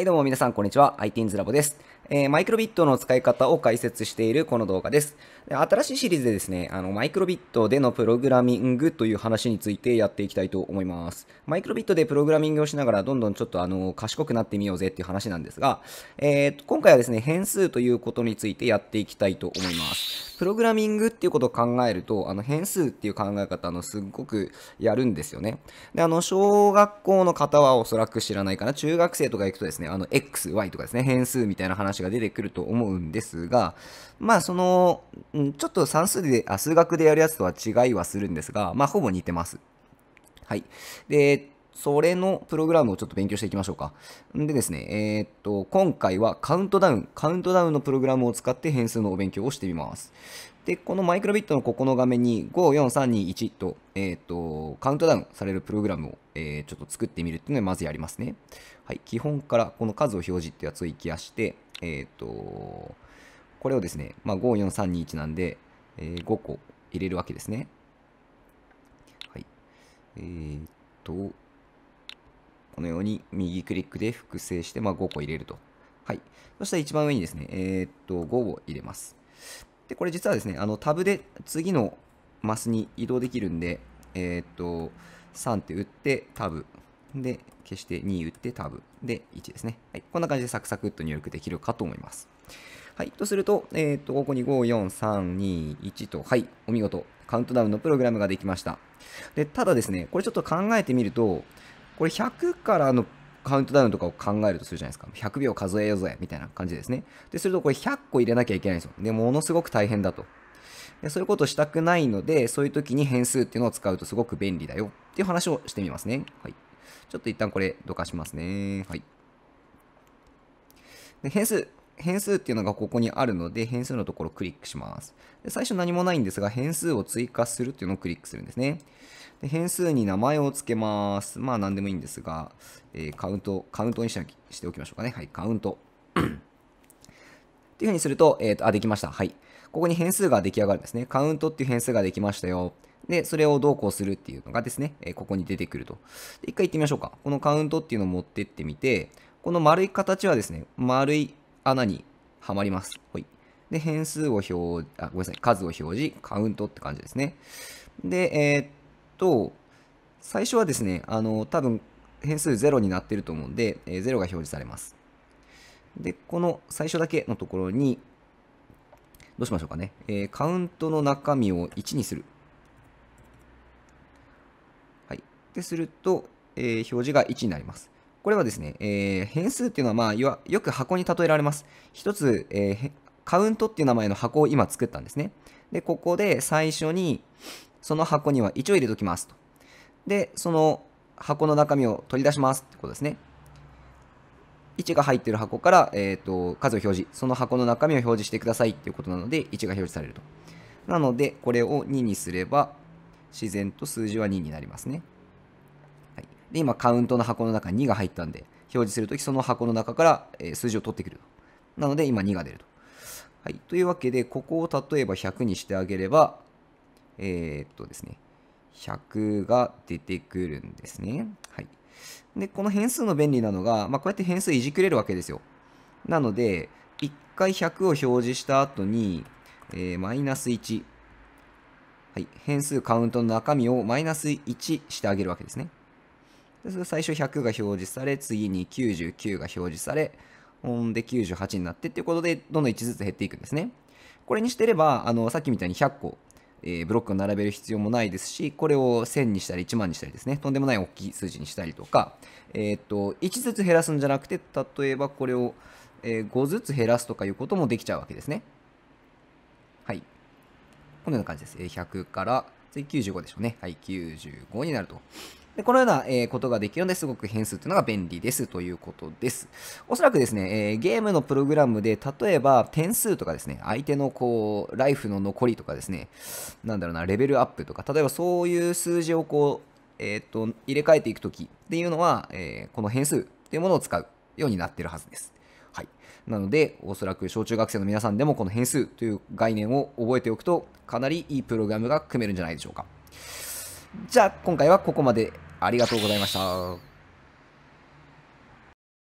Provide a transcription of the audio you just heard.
はいどうも皆さんこんにちは。ITeens Lab です。マイクロビットの使い方を解説しているこの動画です。新しいシリーズでですね、マイクロビットでのプログラミングという話についてやっていきたいと思います。マイクロビットでプログラミングをしながらどんどんちょっと賢くなってみようぜっていう話なんですが、今回はですね、変数ということについてやっていきたいと思います。プログラミングっていうことを考えると、変数っていう考え方すごくやるんですよね。で、小学校の方はおそらく知らないかな。中学生とか行くとですね、x、y とかですね、変数みたいな話が出てくると思うんですが、まあちょっと算数で数学でやるやつとは違いはするんですが、まあほぼ似てます。はい。で、それのプログラムをちょっと勉強していきましょうか。でですね、今回はカウントダウンのプログラムを使って変数のお勉強をしてみます。で、このマイクロビットのここの画面に54321と、カウントダウンされるプログラムを、ちょっと作ってみるっていうのをまずやりますね。はい。基本からこの数を表示ってやつをいきやして、これをですね、まあ、54321なんで、5個入れるわけですね。はい。このように右クリックで複製して、まあ、5個入れると。はい。そしたら一番上にですね、5を入れます。で、これ実はですね、タブで次のマスに移動できるんで、3って打ってタブ。で、消して2打ってタブ。で、1ですね。はい。こんな感じでサクサクっと入力できるかと思います。はい。とすると、ここに54321と、はい。お見事。カウントダウンのプログラムができました。で、ただですね、これちょっと考えてみると、これ100からのカウントダウンとかを考えるとするじゃないですか。100秒数えようぜみたいな感じですね。で、するとこれ100個入れなきゃいけないんですよ。で、ものすごく大変だと。で、そういうことしたくないので、そういう時に変数っていうのを使うとすごく便利だよっていう話をしてみますね。はい。ちょっと一旦これどかしますね。はい。で、変数っていうのがここにあるので、変数のところをクリックします。で、最初何もないんですが、変数を追加するっていうのをクリックするんですね。で、変数に名前を付けます。まあ何でもいいんですが、カウントにしておきましょうかね。はい、カウント。っていうふうにすると、できました。はい。ここに変数が出来上がるんですね。カウントっていう変数ができましたよ。で、それをどうこうするっていうのがですね、ここに出てくると。で、一回行ってみましょうか。このカウントっていうのを持ってってみて、この丸い形はですね、丸い穴にはまります。はい。で、変数をごめんなさい、数を表示、カウントって感じですね。で、最初はですね、多分変数0になってると思うんで、0が表示されます。で、この最初だけのところに、どうしましょうかね。カウントの中身を1にする。はい。で、すると、表示が1になります。これはですね、変数っていうのは、まあ、よく箱に例えられます。一つ、カウントっていう名前の箱を今作ったんですね。で、ここで最初に、その箱には1を入れときますと。で、その箱の中身を取り出しますってことですね。1が入っている箱から、数を表示、その箱の中身を表示してくださいっていうことなので、1が表示されると。なので、これを2にすれば、自然と数字は2になりますね。はい、で、今、カウントの箱の中に2が入ったんで、表示するとき、その箱の中から、数字を取ってくると。なので、今2が出ると。はい、というわけで、ここを例えば100にしてあげれば、ですね、100が出てくるんですね。はい。で、この変数の便利なのが、まあ、こうやって変数いじくれるわけですよ。なので、1回100を表示した後に、マイナス1。はい。変数カウントの中身をマイナス1してあげるわけですね。で、それ最初100が表示され、次に99が表示され、ほんで98になってっていうことで、どんどん1ずつ減っていくんですね。これにしてれば、さっきみたいに100個、ブロックを並べる必要もないですし、これを1000にしたり1万にしたりですね、とんでもない大きい数字にしたりとか、1ずつ減らすんじゃなくて、例えばこれを5ずつ減らすとかいうこともできちゃうわけですね。はい。このような感じです。100から次95でしょうね。はい、95になると。で、このようなことができるのですごく変数というのが便利ですということです。おそらくですね、ゲームのプログラムで例えば点数とかですね、相手のこう、ライフの残りとかですね、なんだろうな、レベルアップとか、例えばそういう数字をこう、入れ替えていくときっていうのは、この変数っていうものを使うようになっているはずです。はい。なので、おそらく小中学生の皆さんでもこの変数という概念を覚えておくと、かなりいいプログラムが組めるんじゃないでしょうか。じゃあ今回はここまで。ありがとうございました。